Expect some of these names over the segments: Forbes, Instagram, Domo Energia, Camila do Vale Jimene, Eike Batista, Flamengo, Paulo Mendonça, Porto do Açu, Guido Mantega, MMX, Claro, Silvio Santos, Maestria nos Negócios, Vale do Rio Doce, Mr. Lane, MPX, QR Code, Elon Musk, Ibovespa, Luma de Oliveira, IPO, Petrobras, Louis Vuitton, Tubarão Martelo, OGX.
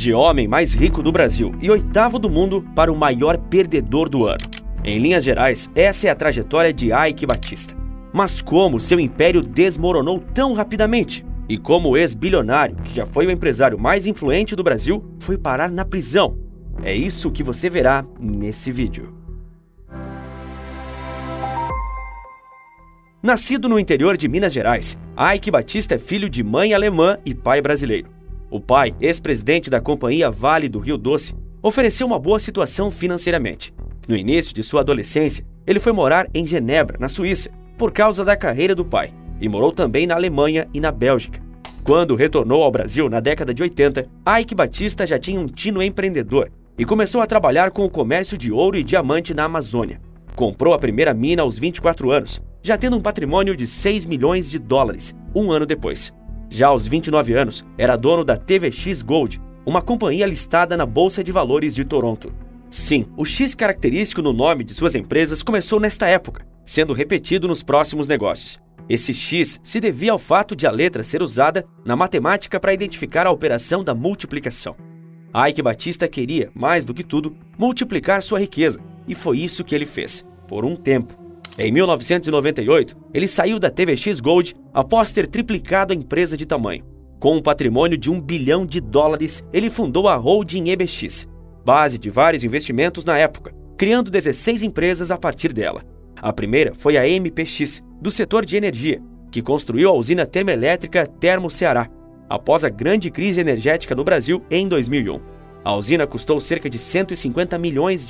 de homem mais rico do Brasil e oitavo do mundo para o maior perdedor do ano. Em linhas gerais, essa é a trajetória de Eike Batista. Mas como seu império desmoronou tão rapidamente? E como o ex-bilionário, que já foi o empresário mais influente do Brasil, foi parar na prisão? É isso que você verá nesse vídeo. Nascido no interior de Minas Gerais, Eike Batista é filho de mãe alemã e pai brasileiro. O pai, ex-presidente da companhia Vale do Rio Doce, ofereceu uma boa situação financeiramente. No início de sua adolescência, ele foi morar em Genebra, na Suíça, por causa da carreira do pai, e morou também na Alemanha e na Bélgica. Quando retornou ao Brasil na década de 80, Eike Batista já tinha um tino empreendedor e começou a trabalhar com o comércio de ouro e diamante na Amazônia. Comprou a primeira mina aos 24 anos, já tendo um patrimônio de US$ 6 milhões um ano depois. Já aos 29 anos, era dono da TVX Gold, uma companhia listada na Bolsa de Valores de Toronto. Sim, o X característico no nome de suas empresas começou nesta época, sendo repetido nos próximos negócios. Esse X se devia ao fato de a letra ser usada na matemática para identificar a operação da multiplicação. Eike Batista queria, mais do que tudo, multiplicar sua riqueza, e foi isso que ele fez, por um tempo. Em 1998, ele saiu da TVX Gold após ter triplicado a empresa de tamanho. Com um patrimônio de US$ 1 bilhão, ele fundou a holding EBX, base de vários investimentos na época, criando 16 empresas a partir dela. A primeira foi a MPX, do setor de energia, que construiu a usina termoelétrica Termo Ceará, após a grande crise energética no Brasil em 2001. A usina custou cerca de US$ 150 milhões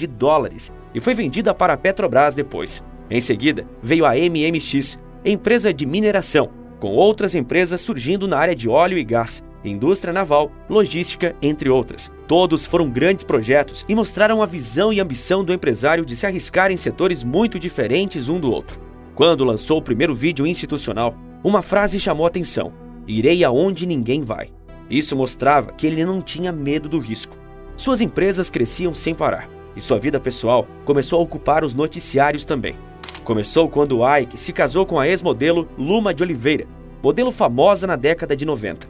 e foi vendida para a Petrobras depois. Em seguida, veio a MMX, empresa de mineração, com outras empresas surgindo na área de óleo e gás, indústria naval, logística, entre outras. Todos foram grandes projetos e mostraram a visão e ambição do empresário de se arriscar em setores muito diferentes um do outro. Quando lançou o primeiro vídeo institucional, uma frase chamou a atenção: "Irei aonde ninguém vai". Isso mostrava que ele não tinha medo do risco. Suas empresas cresciam sem parar, e sua vida pessoal começou a ocupar os noticiários também. Começou quando Eike se casou com a ex-modelo Luma de Oliveira, modelo famosa na década de 90.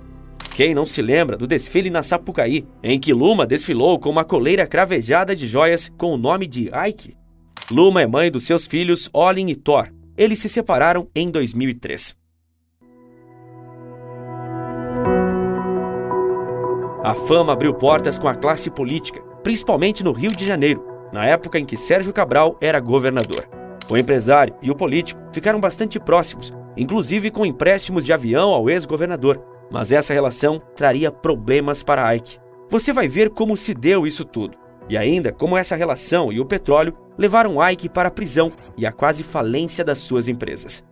Quem não se lembra do desfile na Sapucaí, em que Luma desfilou com uma coleira cravejada de joias com o nome de Eike? Luma é mãe dos seus filhos Olin e Thor. Eles se separaram em 2003. A fama abriu portas com a classe política, principalmente no Rio de Janeiro, na época em que Sérgio Cabral era governador. O empresário e o político ficaram bastante próximos, inclusive com empréstimos de avião ao ex-governador. Mas essa relação traria problemas para Eike. Você vai ver como se deu isso tudo, e ainda como essa relação e o petróleo levaram Eike para a prisão e a quase falência das suas empresas.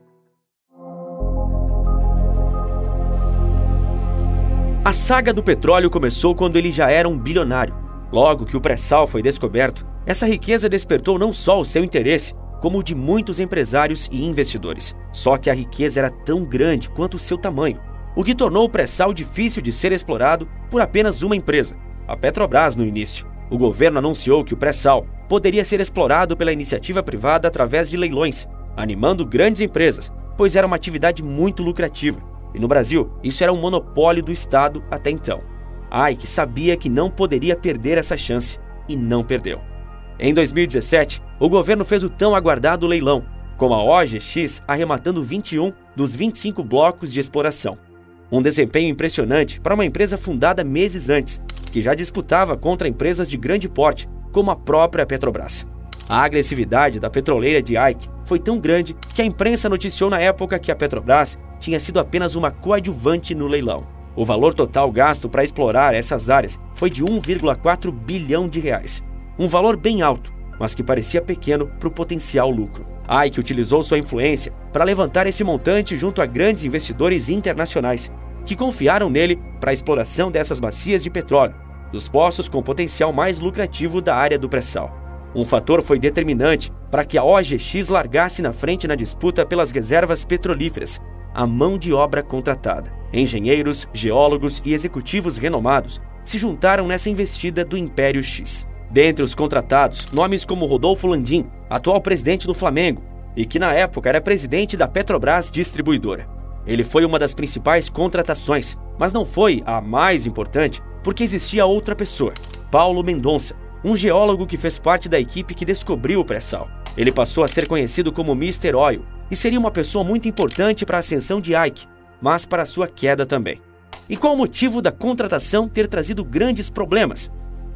A saga do petróleo começou quando ele já era um bilionário. Logo que o pré-sal foi descoberto, essa riqueza despertou não só o seu interesse, como o de muitos empresários e investidores. Só que a riqueza era tão grande quanto o seu tamanho, o que tornou o pré-sal difícil de ser explorado por apenas uma empresa, a Petrobras no início. O governo anunciou que o pré-sal poderia ser explorado pela iniciativa privada através de leilões, animando grandes empresas, pois era uma atividade muito lucrativa, e no Brasil isso era um monopólio do Estado até então. Eike sabia que não poderia perder essa chance, e não perdeu. Em 2017, o governo fez o tão aguardado leilão, com a OGX arrematando 21 dos 25 blocos de exploração. Um desempenho impressionante para uma empresa fundada meses antes, que já disputava contra empresas de grande porte, como a própria Petrobras. A agressividade da petroleira de Eike foi tão grande que a imprensa noticiou na época que a Petrobras tinha sido apenas uma coadjuvante no leilão. O valor total gasto para explorar essas áreas foi de R$ 1,4 bilhão, um valor bem alto, mas que parecia pequeno para o potencial lucro. Eike utilizou sua influência para levantar esse montante junto a grandes investidores internacionais, que confiaram nele para a exploração dessas bacias de petróleo, dos poços com potencial mais lucrativo da área do pré-sal. Um fator foi determinante para que a OGX largasse na frente na disputa pelas reservas petrolíferas: a mão de obra contratada. Engenheiros, geólogos e executivos renomados se juntaram nessa investida do Império X. Dentre os contratados, nomes como Rodolfo Landim, atual presidente do Flamengo, e que na época era presidente da Petrobras Distribuidora. Ele foi uma das principais contratações, mas não foi a mais importante porque existia outra pessoa, Paulo Mendonça, um geólogo que fez parte da equipe que descobriu o pré-sal. Ele passou a ser conhecido como Mr. Oil e seria uma pessoa muito importante para a ascensão de Eike, mas para sua queda também. E qual o motivo da contratação ter trazido grandes problemas?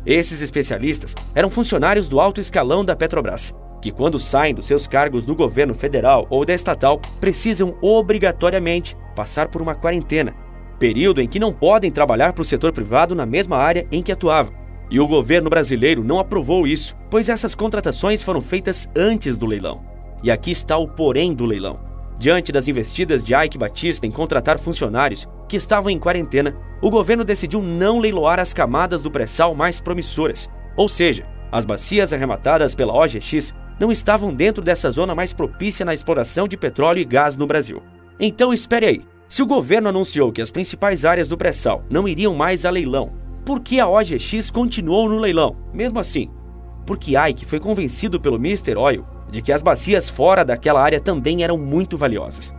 Esses especialistas eram funcionários do alto escalão da Petrobras, que quando saem dos seus cargos no governo federal ou da estatal, precisam obrigatoriamente passar por uma quarentena, período em que não podem trabalhar para o setor privado na mesma área em que atuavam. E o governo brasileiro não aprovou isso, pois essas contratações foram feitas antes do leilão. E aqui está o porém do leilão. Diante das investidas de Eike Batista em contratar funcionários que estavam em quarentena, o governo decidiu não leiloar as camadas do pré-sal mais promissoras, ou seja, as bacias arrematadas pela OGX não estavam dentro dessa zona mais propícia na exploração de petróleo e gás no Brasil. Então espere aí, se o governo anunciou que as principais áreas do pré-sal não iriam mais a leilão, por que a OGX continuou no leilão, mesmo assim? Porque Eike foi convencido pelo Mr. Oil de que as bacias fora daquela área também eram muito valiosas.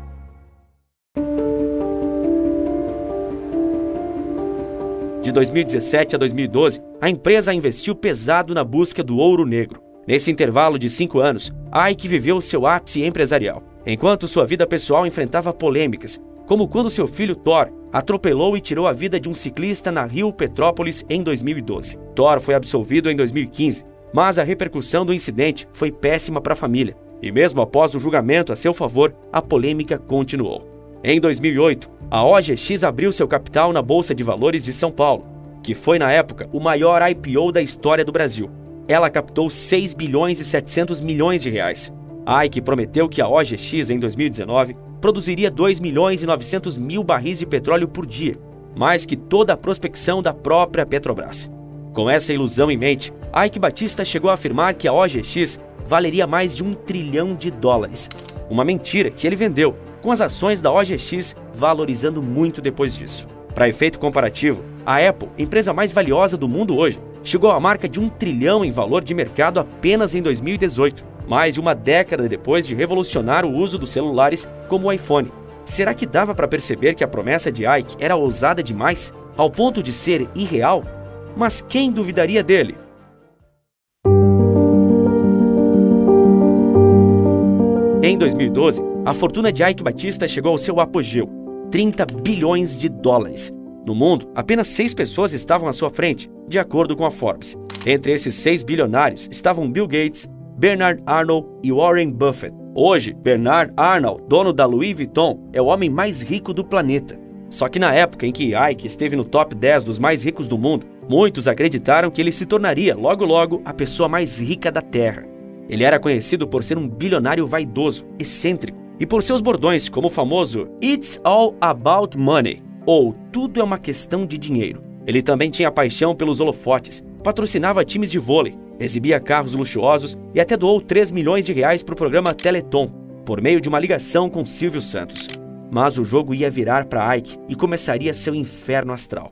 De 2017 a 2012, a empresa investiu pesado na busca do ouro negro. Nesse intervalo de 5 anos, Eike viveu seu ápice empresarial, enquanto sua vida pessoal enfrentava polêmicas, como quando seu filho Thor atropelou e tirou a vida de um ciclista na Rio Petrópolis em 2012. Thor foi absolvido em 2015, mas a repercussão do incidente foi péssima para a família, e mesmo após o julgamento a seu favor, a polêmica continuou. Em 2008, a OGX abriu seu capital na Bolsa de Valores de São Paulo, que foi na época o maior IPO da história do Brasil. Ela captou 6 bilhões e 700 milhões de reais. Eike prometeu que a OGX, em 2019, produziria 2 milhões e 900 mil barris de petróleo por dia, mais que toda a prospecção da própria Petrobras. Com essa ilusão em mente, Eike Batista chegou a afirmar que a OGX valeria mais de US$1 trilhão. Uma mentira que ele vendeu, com as ações da OGX valorizando muito depois disso. Para efeito comparativo, a Apple, empresa mais valiosa do mundo hoje, chegou à marca de US$1 trilhão em valor de mercado apenas em 2018, mais de uma década depois de revolucionar o uso dos celulares como o iPhone. Será que dava para perceber que a promessa de Eike era ousada demais, ao ponto de ser irreal? Mas quem duvidaria dele? Em 2012, a fortuna de Eike Batista chegou ao seu apogeu, US$30 bilhões. No mundo, apenas 6 pessoas estavam à sua frente, de acordo com a Forbes. Entre esses 6 bilionários estavam Bill Gates, Bernard Arnault e Warren Buffett. Hoje, Bernard Arnault, dono da Louis Vuitton, é o homem mais rico do planeta. Só que na época em que Eike esteve no top 10 dos mais ricos do mundo, muitos acreditaram que ele se tornaria, logo logo, a pessoa mais rica da Terra. Ele era conhecido por ser um bilionário vaidoso, excêntrico, e por seus bordões como o famoso "It's all about money", ou "Tudo é uma questão de dinheiro". Ele também tinha paixão pelos holofotes, patrocinava times de vôlei, exibia carros luxuosos e até doou 3 milhões de reais para o programa Teleton, por meio de uma ligação com Silvio Santos. Mas o jogo ia virar para Eike e começaria seu inferno astral.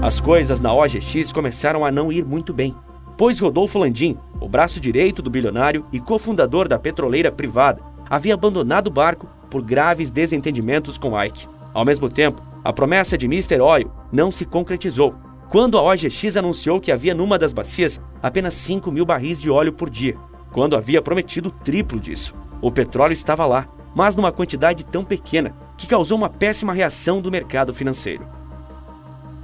As coisas na OGX começaram a não ir muito bem, pois Rodolfo Landim, o braço direito do bilionário e cofundador da petroleira privada, havia abandonado o barco por graves desentendimentos com Eike. Ao mesmo tempo, a promessa de Mr. Oil não se concretizou, quando a OGX anunciou que havia numa das bacias apenas 5 mil barris de óleo por dia, quando havia prometido o triplo disso. O petróleo estava lá, mas numa quantidade tão pequena que causou uma péssima reação do mercado financeiro.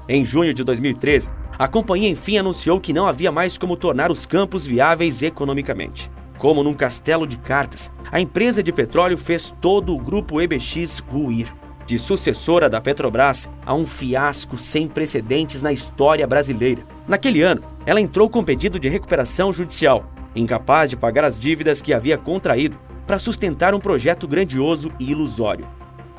Em junho de 2013, a companhia enfim anunciou que não havia mais como tornar os campos viáveis economicamente. Como num castelo de cartas, a empresa de petróleo fez todo o grupo EBX ruir, de sucessora da Petrobras a um fiasco sem precedentes na história brasileira. Naquele ano, ela entrou com pedido de recuperação judicial, incapaz de pagar as dívidas que havia contraído para sustentar um projeto grandioso e ilusório.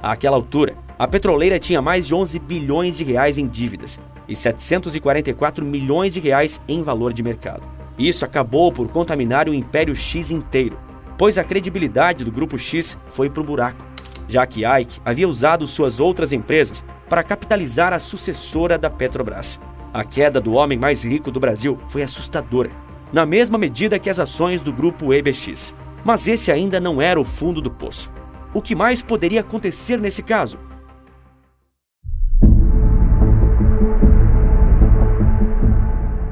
Àquela altura, a petroleira tinha mais de 11 bilhões de reais em dívidas e 744 milhões de reais em valor de mercado. Isso acabou por contaminar o Império X inteiro, pois a credibilidade do Grupo X foi pro buraco, já que Eike havia usado suas outras empresas para capitalizar a sucessora da Petrobras. A queda do homem mais rico do Brasil foi assustadora, na mesma medida que as ações do Grupo EBX. Mas esse ainda não era o fundo do poço. O que mais poderia acontecer nesse caso?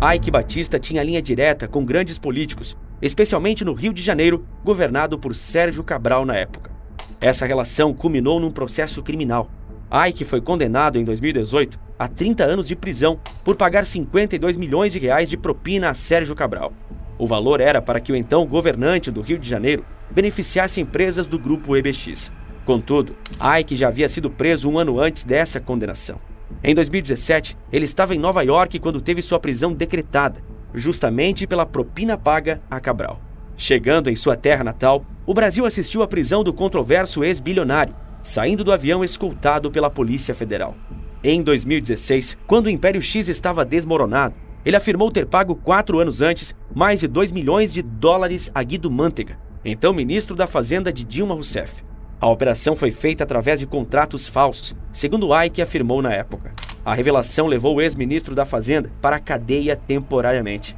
Eike Batista tinha linha direta com grandes políticos, especialmente no Rio de Janeiro, governado por Sérgio Cabral na época. Essa relação culminou num processo criminal. Eike foi condenado em 2018 a 30 anos de prisão por pagar 52 milhões de reais de propina a Sérgio Cabral. O valor era para que o então governante do Rio de Janeiro beneficiasse empresas do Grupo EBX. Contudo, Eike já havia sido preso um ano antes dessa condenação. Em 2017, ele estava em Nova York quando teve sua prisão decretada, justamente pela propina paga a Cabral. Chegando em sua terra natal, o Brasil assistiu à prisão do controverso ex-bilionário, saindo do avião escoltado pela Polícia Federal. Em 2016, quando o Império X estava desmoronado, ele afirmou ter pago 4 anos antes mais de 2 milhões de dólares a Guido Mantega, então ministro da Fazenda de Dilma Rousseff. A operação foi feita através de contratos falsos, segundo Eike afirmou na época. A revelação levou o ex-ministro da Fazenda para a cadeia temporariamente.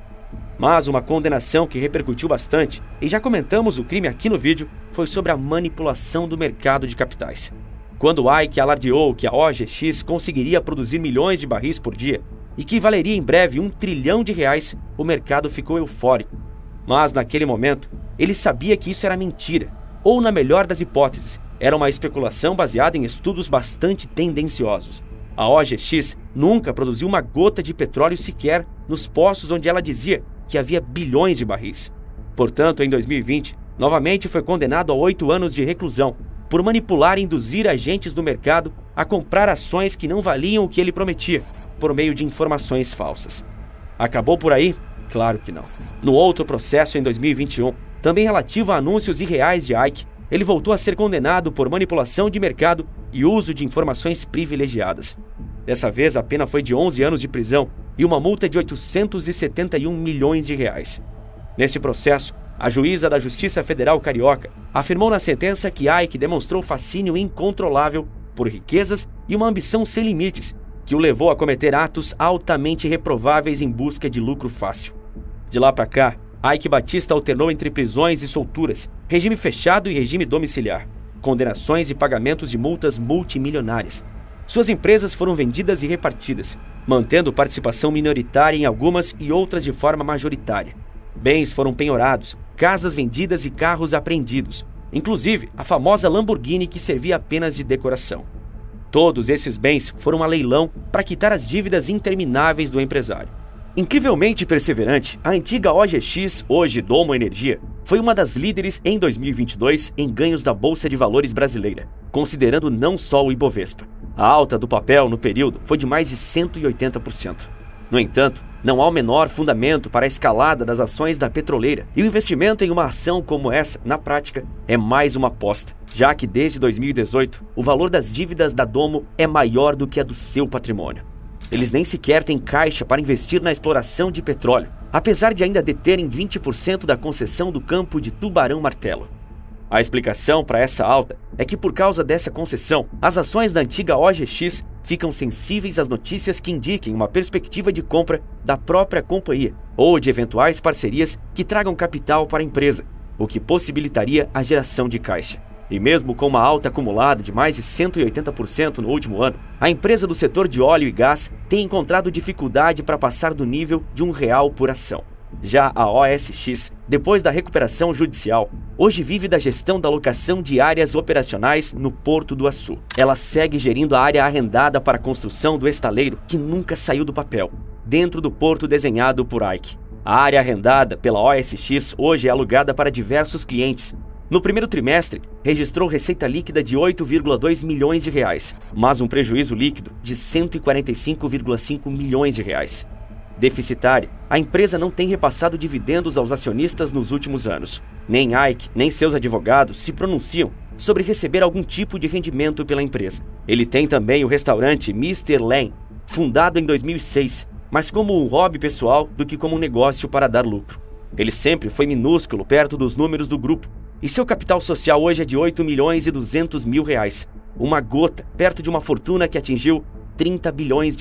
Mas uma condenação que repercutiu bastante, e já comentamos o crime aqui no vídeo, foi sobre a manipulação do mercado de capitais. Quando Eike alardeou que a OGX conseguiria produzir milhões de barris por dia e que valeria em breve R$1 trilhão, o mercado ficou eufórico. Mas naquele momento, ele sabia que isso era mentira, ou na melhor das hipóteses, era uma especulação baseada em estudos bastante tendenciosos. A OGX nunca produziu uma gota de petróleo sequer nos poços onde ela dizia que havia bilhões de barris. Portanto, em 2020, novamente foi condenado a 8 anos de reclusão por manipular e induzir agentes do mercado a comprar ações que não valiam o que ele prometia, por meio de informações falsas. Acabou por aí? Claro que não. No outro processo, em 2021, também relativo a anúncios irreais de Eike, ele voltou a ser condenado por manipulação de mercado e uso de informações privilegiadas. Dessa vez, a pena foi de 11 anos de prisão e uma multa de R$871 milhões. Nesse processo, a juíza da Justiça Federal Carioca afirmou na sentença que Eike demonstrou fascínio incontrolável por riquezas e uma ambição sem limites, que o levou a cometer atos altamente reprováveis em busca de lucro fácil. De lá para cá, Eike Batista alternou entre prisões e solturas, regime fechado e regime domiciliar, condenações e pagamentos de multas multimilionárias. Suas empresas foram vendidas e repartidas, mantendo participação minoritária em algumas e outras de forma majoritária. Bens foram penhorados, casas vendidas e carros apreendidos, inclusive a famosa Lamborghini que servia apenas de decoração. Todos esses bens foram a leilão para quitar as dívidas intermináveis do empresário. Incrivelmente perseverante, a antiga OGX, hoje Domo Energia, foi uma das líderes em 2022 em ganhos da Bolsa de Valores brasileira, considerando não só o Ibovespa. A alta do papel no período foi de mais de 180%. No entanto, não há o menor fundamento para a escalada das ações da petroleira, e o investimento em uma ação como essa, na prática, é mais uma aposta, já que desde 2018 o valor das dívidas da Domo é maior do que a do seu patrimônio. Eles nem sequer têm caixa para investir na exploração de petróleo, apesar de ainda deterem 20% da concessão do campo de Tubarão Martelo. A explicação para essa alta é que, por causa dessa concessão, as ações da antiga OGX ficam sensíveis às notícias que indiquem uma perspectiva de compra da própria companhia ou de eventuais parcerias que tragam capital para a empresa, o que possibilitaria a geração de caixa. E mesmo com uma alta acumulada de mais de 180% no último ano, a empresa do setor de óleo e gás tem encontrado dificuldade para passar do nível de R$1 por ação. Já a OSX, depois da recuperação judicial, hoje vive da gestão da locação de áreas operacionais no Porto do Açu. Ela segue gerindo a área arrendada para a construção do estaleiro, que nunca saiu do papel, dentro do porto desenhado por Eike. A área arrendada pela OSX hoje é alugada para diversos clientes. No primeiro trimestre, registrou receita líquida de R$8,2 milhões, mas um prejuízo líquido de R$145,5 milhões. Deficitária, a empresa não tem repassado dividendos aos acionistas nos últimos anos. Nem Eike, nem seus advogados se pronunciam sobre receber algum tipo de rendimento pela empresa. Ele tem também o restaurante Mr. Lane, fundado em 2006, mas como um hobby pessoal do que como um negócio para dar lucro. Ele sempre foi minúsculo perto dos números do grupo, e seu capital social hoje é de R$8,2 milhões, uma gota perto de uma fortuna que atingiu US$30 bilhões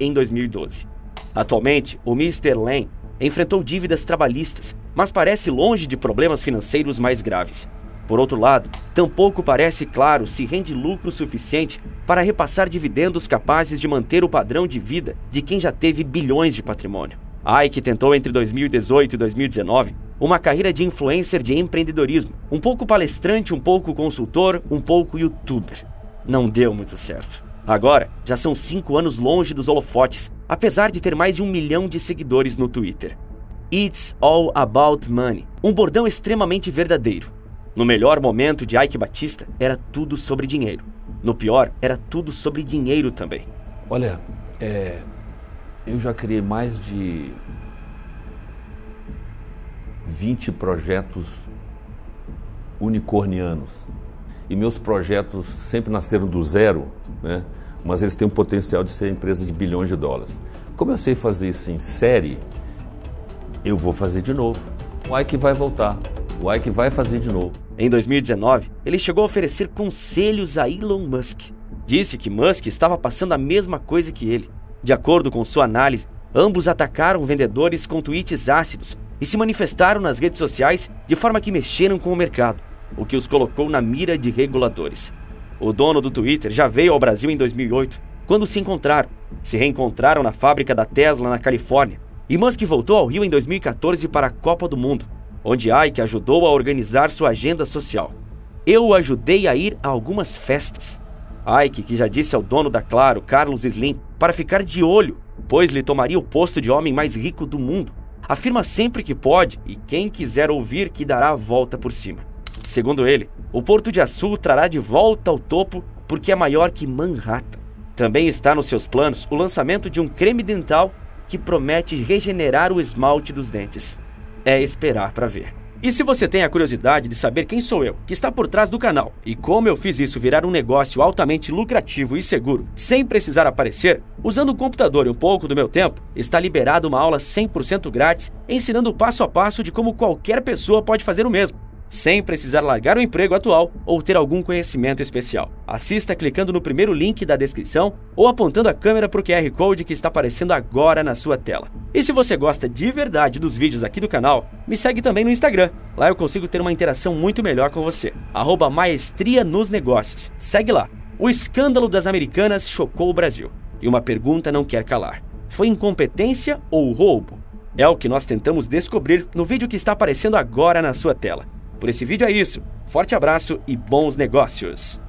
em 2012. Atualmente, o Mr. Lane enfrentou dívidas trabalhistas, mas parece longe de problemas financeiros mais graves. Por outro lado, tampouco parece claro se rende lucro suficiente para repassar dividendos capazes de manter o padrão de vida de quem já teve bilhões de patrimônio. Eike tentou entre 2018 e 2019 uma carreira de influencer de empreendedorismo, um pouco palestrante, um pouco consultor, um pouco youtuber. Não deu muito certo. Agora, já são 5 anos longe dos holofotes, apesar de ter mais de 1 milhão de seguidores no Twitter. It's all about money, um bordão extremamente verdadeiro. No melhor momento de Eike Batista, era tudo sobre dinheiro. No pior, era tudo sobre dinheiro também. Olha, eu já criei mais de 20 projetos unicornianos. E meus projetos sempre nasceram do zero, né? Mas eles têm o potencial de ser empresa de bilhões de dólares. Como eu sei fazer isso em série, eu vou fazer de novo. O Eike vai voltar. O Eike vai fazer de novo. Em 2019, ele chegou a oferecer conselhos a Elon Musk. Disse que Musk estava passando a mesma coisa que ele. De acordo com sua análise, ambos atacaram vendedores com tweets ácidos e se manifestaram nas redes sociais de forma que mexeram com o mercado, o que os colocou na mira de reguladores. O dono do Twitter já veio ao Brasil em 2008, quando se reencontraram na fábrica da Tesla na Califórnia, e Musk voltou ao Rio em 2014 para a Copa do Mundo, onde Eike ajudou a organizar sua agenda social. Eu o ajudei a ir a algumas festas. Eike, que já disse ao dono da Claro, Carlos Slim, para ficar de olho, pois lhe tomaria o posto de homem mais rico do mundo, afirma sempre que pode e quem quiser ouvir que dará a volta por cima. Segundo ele, o Porto de Açu trará de volta ao topo porque é maior que Manhattan. Também está nos seus planos o lançamento de um creme dental que promete regenerar o esmalte dos dentes. É esperar para ver. E se você tem a curiosidade de saber quem sou eu, que está por trás do canal, e como eu fiz isso virar um negócio altamente lucrativo e seguro, sem precisar aparecer, usando o computador e um pouco do meu tempo, está liberada uma aula 100% grátis, ensinando o passo a passo de como qualquer pessoa pode fazer o mesmo, sem precisar largar o emprego atual ou ter algum conhecimento especial. Assista clicando no primeiro link da descrição ou apontando a câmera para o QR Code que está aparecendo agora na sua tela. E se você gosta de verdade dos vídeos aqui do canal, me segue também no Instagram. Lá eu consigo ter uma interação muito melhor com você. @Maestria nos Negócios. Segue lá. O escândalo das Americanas chocou o Brasil. E uma pergunta não quer calar. Foi incompetência ou roubo? É o que nós tentamos descobrir no vídeo que está aparecendo agora na sua tela. Por esse vídeo é isso. Forte abraço e bons negócios!